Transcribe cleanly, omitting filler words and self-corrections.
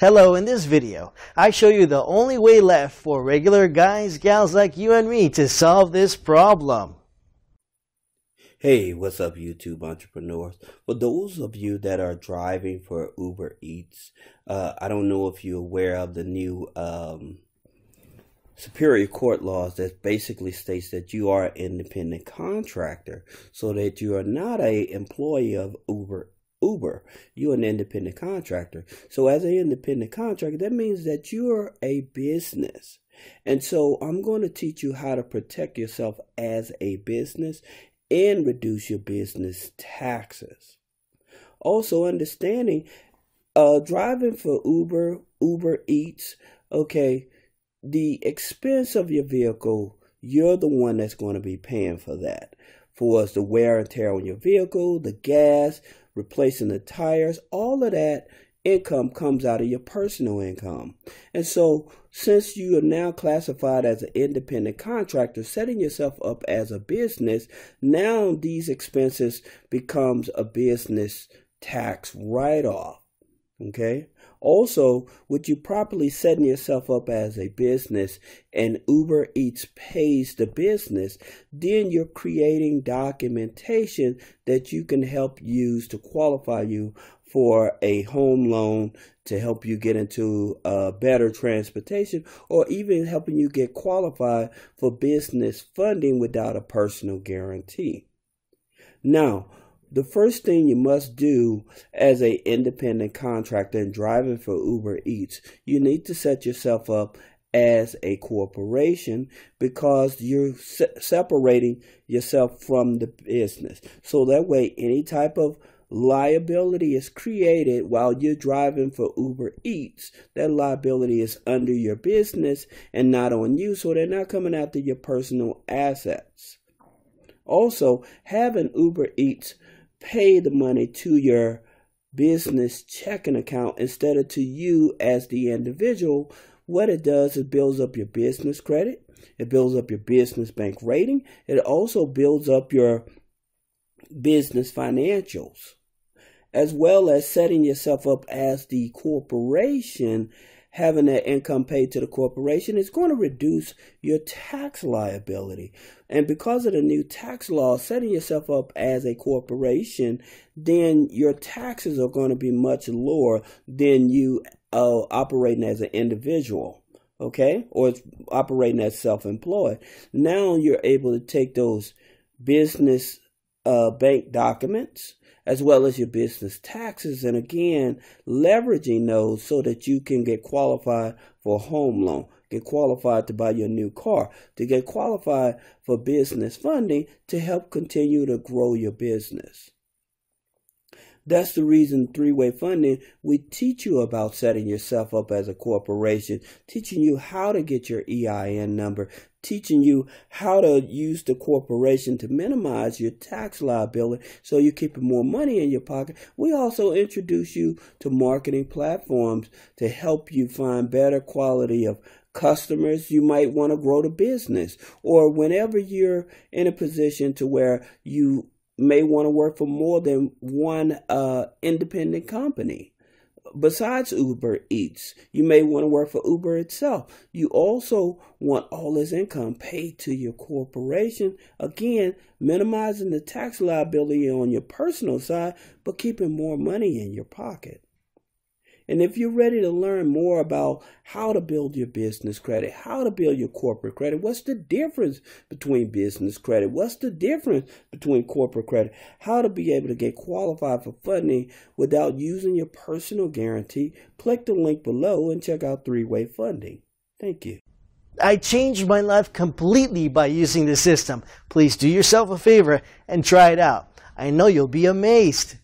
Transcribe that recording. Hello, in this video, I show you the only way left for regular guys, gals like you and me to solve this problem. Hey, what's up YouTube entrepreneurs? For those of you that are driving for Uber Eats, I don't know if you're aware of the new Superior Court laws that basically states that you are an independent contractor, so that you are not an employee of Uber. You're an independent contractor. So as an independent contractor, that means that you're a business. And so I'm going to teach you how to protect yourself as a business and reduce your business taxes. Also understanding driving for Uber Eats, okay, the expense of your vehicle, you're the one that's going to be paying for that. For us, the wear and tear on your vehicle, the gas, replacing the tires, all of that income comes out of your personal income. And so since you are now classified as an independent contractor, setting yourself up as a business, now these expenses becomes a business tax write-off. Okay. Also, with you properly setting yourself up as a business and Uber Eats pays the business, then you're creating documentation that you can help use to qualify you for a home loan, to help you get into better transportation, or even helping you get qualified for business funding without a personal guarantee. Now, the first thing you must do as an independent contractor and driving for Uber Eats, you need to set yourself up as a corporation because you're separating yourself from the business. So that way, any type of liability is created while you're driving for Uber Eats. That liability is under your business and not on you, so they're not coming after your personal assets. Also, having Uber Eats pay the money to your business checking account instead of to you as the individual, what it does is builds up your business credit, it builds up your business bank rating, it also builds up your business financials, as well as setting yourself up as the corporation. Having that income paid to the corporation is going to reduce your tax liability. And because of the new tax law, setting yourself up as a corporation, then your taxes are going to be much lower than you operating as an individual, okay? Or operating as self-employed. Now you're able to take those business bank documents as well as your business taxes, and again, leveraging those so that you can get qualified for a home loan, get qualified to buy your new car, to get qualified for business funding to help continue to grow your business. That's the reason Three-Way Funding, we teach you about setting yourself up as a corporation, teaching you how to get your EIN number, teaching you how to use the corporation to minimize your tax liability so you're keeping more money in your pocket. We also introduce you to marketing platforms to help you find better quality of customers you might want to grow the business, or whenever you're in a position to where you may want to work for more than one independent company. Besides Uber Eats, you may want to work for Uber itself. You also want all this income paid to your corporation. Again, minimizing the tax liability on your personal side, but keeping more money in your pocket. And if you're ready to learn more about how to build your business credit, how to build your corporate credit, what's the difference between business credit, what's the difference between corporate credit, how to be able to get qualified for funding without using your personal guarantee, click the link below and check out Three-Way Funding. Thank you. I changed my life completely by using this system. Please do yourself a favor and try it out. I know you'll be amazed.